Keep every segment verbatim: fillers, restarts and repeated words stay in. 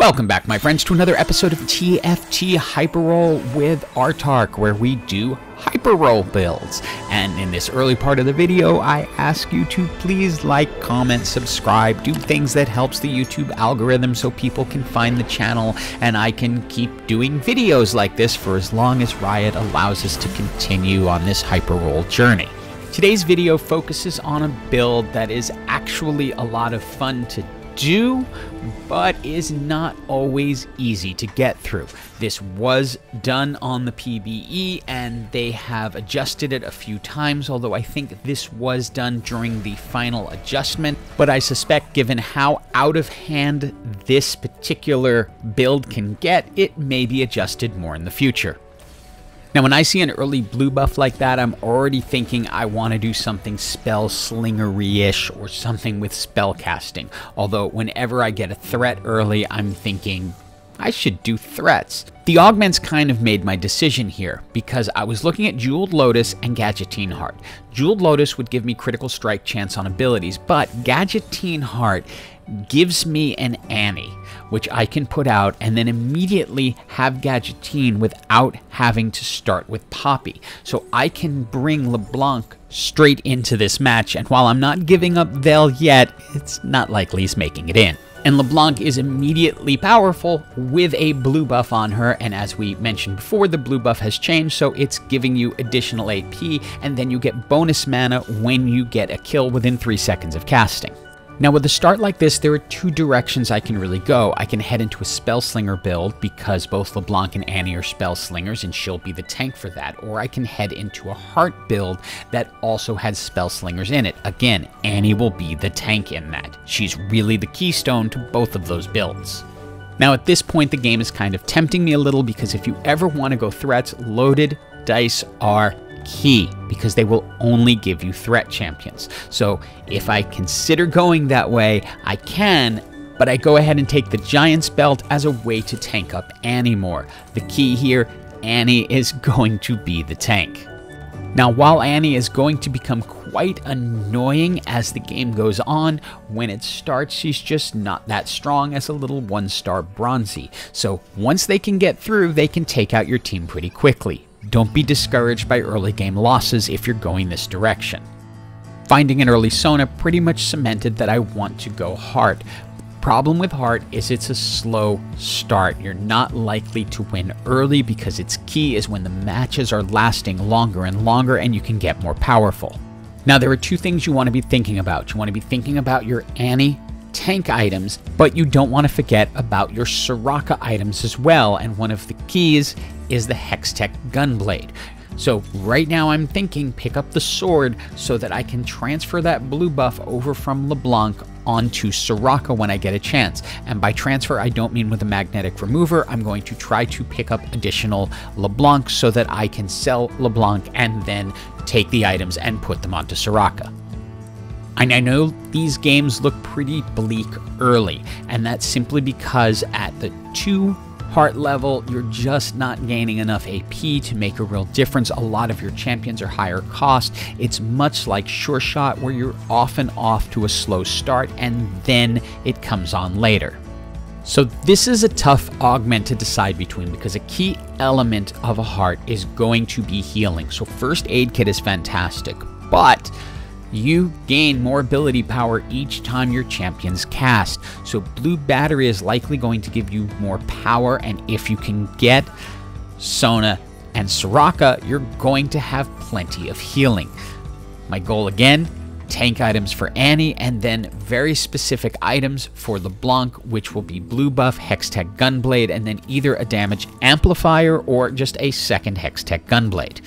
Welcome back, my friends, to another episode of T F T Hyperroll with Artark, where we do Hyperroll builds. And in this early part of the video, I ask you to please like, comment, subscribe, do things that helps the YouTube algorithm so people can find the channel and I can keep doing videos like this for as long as Riot allows us to continue on this Hyperroll journey. Today's video focuses on a build that is actually a lot of fun to do, but is not always easy to get through. This was done on the P B E and they have adjusted it a few times, although I think this was done during the final adjustment. But I suspect, given how out of hand this particular build can get, it may be adjusted more in the future. Now, when I see an early blue buff like that, I'm already thinking I want to do something Spellslinger-ish or something with spellcasting. Although, whenever I get a threat early, I'm thinking I should do threats. The augments kind of made my decision here because I was looking at Jeweled Lotus and Gadgetine Heart. Jeweled Lotus would give me critical strike chance on abilities, but Gadgetine Heart gives me an Annie, which I can put out and then immediately have Gadgetine without having to start with Poppy. So I can bring LeBlanc straight into this match, and while I'm not giving up Vel yet, it's not likely he's making it in. And LeBlanc is immediately powerful with a blue buff on her, and as we mentioned before, the blue buff has changed, so it's giving you additional A P, and then you get bonus mana when you get a kill within three seconds of casting. Now, with a start like this, there are two directions I can really go. I can head into a Spellslinger build because both LeBlanc and Annie are Spellslingers and she'll be the tank for that, or I can head into a Heart build that also has Spellslingers in it. Again, Annie will be the tank in that. She's really the keystone to both of those builds. Now, at this point, the game is kind of tempting me a little because if you ever want to go threats, loaded dice are key because they will only give you threat champions. So if I consider going that way, I can, but I go ahead and take the Giant's Belt as a way to tank up Annie more. The key here, Annie is going to be the tank. Now, while Annie is going to become quite annoying as the game goes on, when it starts, she's just not that strong as a little one-star Bronzy. So once they can get through, they can take out your team pretty quickly. Don't be discouraged by early game losses if you're going this direction. Finding an early Sona pretty much cemented that I want to go Heart. Problem with Heart is it's a slow start. You're not likely to win early because its key is when the matches are lasting longer and longer and you can get more powerful. Now, there are two things you want to be thinking about. You want to be thinking about your Annie tank items, but you don't want to forget about your Soraka items as well, and one of the keys is the Hextech Gunblade. So right now I'm thinking pick up the sword so that I can transfer that blue buff over from LeBlanc onto Soraka when I get a chance. And by transfer, I don't mean with a magnetic remover. I'm going to try to pick up additional LeBlanc so that I can sell LeBlanc and then take the items and put them onto Soraka. And I know these games look pretty bleak early, and that's simply because at the two Heart level, you're just not gaining enough A P to make a real difference. A lot of your champions are higher cost. It's much like Sure Shot, where you're often off to a slow start and then it comes on later. So this is a tough augment to decide between because a key element of a Heart is going to be healing. So first aid kit is fantastic, but you gain more ability power each time your champions cast. So blue battery is likely going to give you more power, and if you can get Sona and Soraka, you're going to have plenty of healing. My goal again, tank items for Annie and then very specific items for LeBlanc, which will be blue buff, Hextech Gunblade, and then either a damage amplifier or just a second Hextech Gunblade.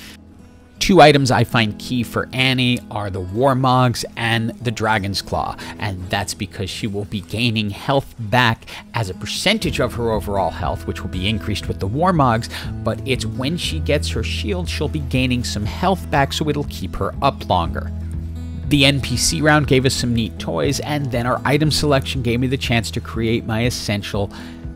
Two items I find key for Annie are the Warmogs and the Dragon's Claw, and that's because she will be gaining health back as a percentage of her overall health, which will be increased with the Warmogs, but it's when she gets her shield, she'll be gaining some health back, so it'll keep her up longer. The N P C round gave us some neat toys, and then our item selection gave me the chance to create my essential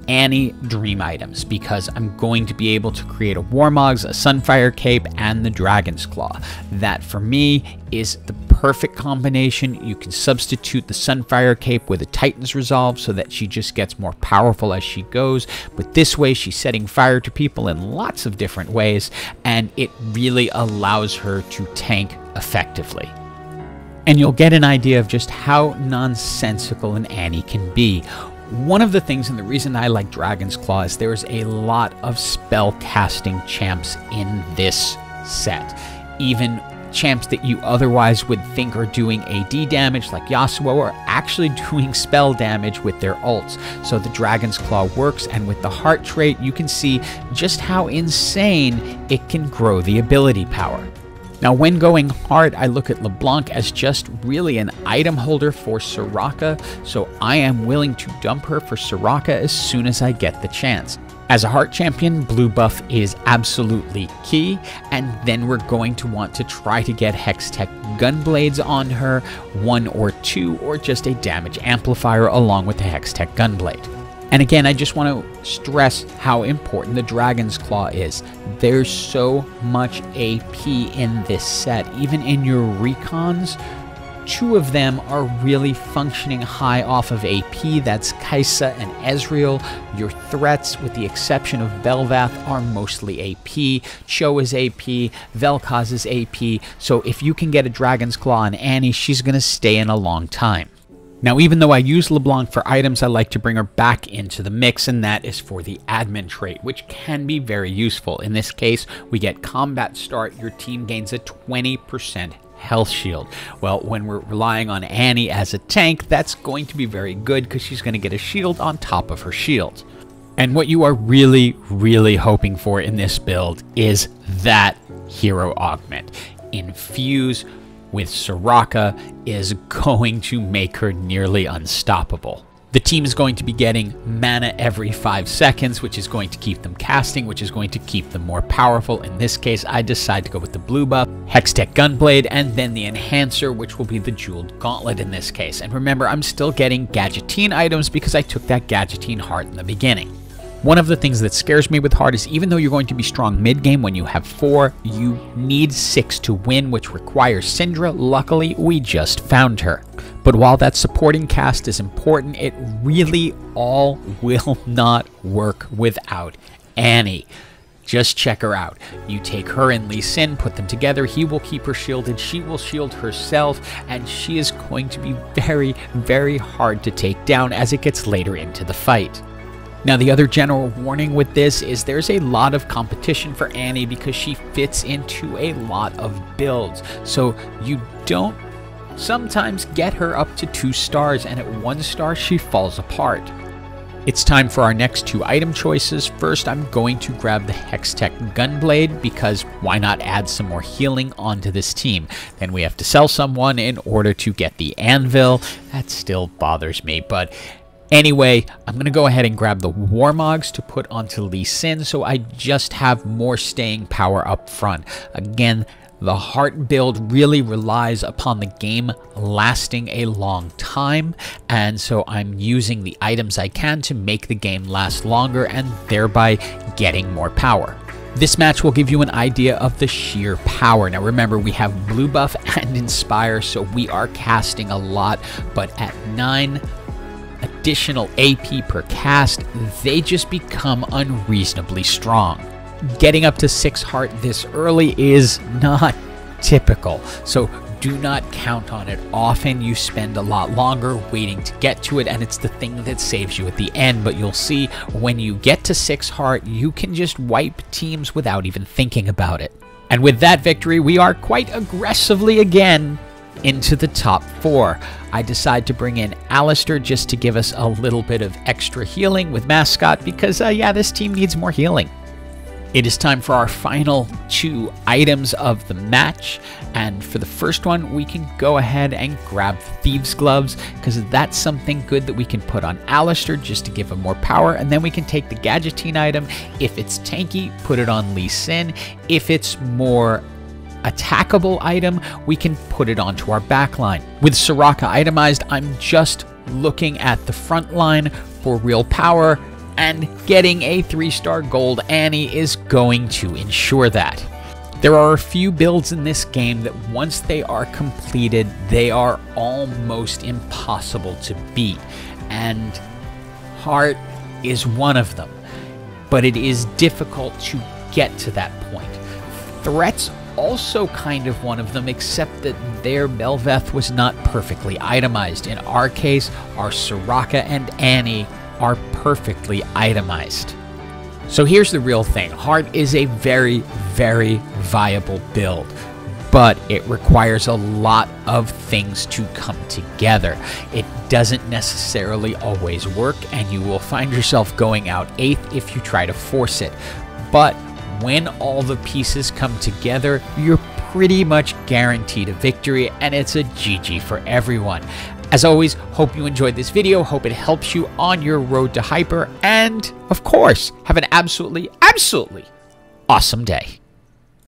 Annie Dream items, because I'm going to be able to create a Warmogs, a Sunfire Cape, and the Dragon's Claw. That for me is the perfect combination. You can substitute the Sunfire Cape with a Titan's Resolve so that she just gets more powerful as she goes, but this way she's setting fire to people in lots of different ways, and it really allows her to tank effectively. And you'll get an idea of just how nonsensical an Annie can be. One of the things, and the reason I like Dragon's Claw, is there is a lot of spell casting champs in this set. Even champs that you otherwise would think are doing A D damage, like Yasuo, are actually doing spell damage with their ults. So the Dragon's Claw works, and with the heart trait, you can see just how insane it can grow the ability power. Now, when going hard, I look at LeBlanc as just really an item holder for Soraka, so I am willing to dump her for Soraka as soon as I get the chance. As a heart champion, blue buff is absolutely key, and then we're going to want to try to get Hextech Gunblades on her, one or two, or just a damage amplifier along with the Hextech Gunblade. And again, I just want to stress how important the Dragon's Claw is. There's so much A P in this set. Even in your recons, two of them are really functioning high off of A P. That's Kaisa and Ezreal. Your threats, with the exception of Belvath, are mostly A P. Cho is A P. Vel'Koz is A P. So if you can get a Dragon's Claw on Annie, she's going to stay in a long time. Now, even though I use LeBlanc for items, I like to bring her back into the mix, and that is for the admin trait, which can be very useful. In this case, we get combat start, your team gains a twenty percent health shield. Well, when we're relying on Annie as a tank, that's going to be very good because she's going to get a shield on top of her shield. And what you are really, really hoping for in this build is that hero augment. Infuse with Soraka is going to make her nearly unstoppable. The team is going to be getting mana every five seconds, which is going to keep them casting, which is going to keep them more powerful. In this case, I decide to go with the blue buff, Hextech Gunblade, and then the enhancer, which will be the Jeweled Gauntlet in this case. And remember, I'm still getting Gadgetine items because I took that Gadgetine Heart in the beginning. One of the things that scares me with Heart is, even though you're going to be strong mid-game when you have four, you need six to win, which requires Syndra. Luckily, we just found her. But while that supporting cast is important, it really all will not work without Annie. Just check her out. You take her and Lee Sin, put them together, he will keep her shielded, she will shield herself, and she is going to be very, very hard to take down as it gets later into the fight. Now, the other general warning with this is there's a lot of competition for Annie because she fits into a lot of builds. So you don't sometimes get her up to two stars, and at one star she falls apart. It's time for our next two item choices. First, I'm going to grab the Hextech Gunblade because why not add some more healing onto this team? Then we have to sell someone in order to get the anvil. That still bothers me, but anyway, I'm going to go ahead and grab the Warmogs to put onto Lee Sin so I just have more staying power up front. Again, the heart build really relies upon the game lasting a long time, and so I'm using the items I can to make the game last longer and thereby getting more power. This match will give you an idea of the sheer power. Now remember, we have blue buff and inspire, so we are casting a lot, but at nine additional A P per cast, they just become unreasonably strong. Getting up to six heart this early is not typical, so do not count on it often. You spend a lot longer waiting to get to it, and it's the thing that saves you at the end. But you'll see, when you get to six heart, you can just wipe teams without even thinking about it. And with that victory, we are quite aggressively again into the top four. I decide to bring in Alistair just to give us a little bit of extra healing with Mascot because, uh, yeah, this team needs more healing. It is time for our final two items of the match, and for the first one, we can go ahead and grab Thieves Gloves because that's something good that we can put on Alistair just to give him more power, and then we can take the Gadgetine item. If it's tanky, put it on Lee Sin. If it's more attackable item, we can put it onto our back line. With Soraka itemized, I'm just looking at the front line for real power, and getting a three star gold Annie is going to ensure that. There are a few builds in this game that once they are completed, they are almost impossible to beat, and Heart is one of them, but it is difficult to get to that point. Threats also kind of one of them, except that their Belvath was not perfectly itemized. In our case, our Soraka and Annie are perfectly itemized. So here's the real thing. Heart is a very, very viable build, but it requires a lot of things to come together. It doesn't necessarily always work, and you will find yourself going out eighth if you try to force it. But when all the pieces come together, you're pretty much guaranteed a victory, and it's a G G for everyone. As always, hope you enjoyed this video, hope it helps you on your road to Hyper, and of course, have an absolutely, absolutely awesome day.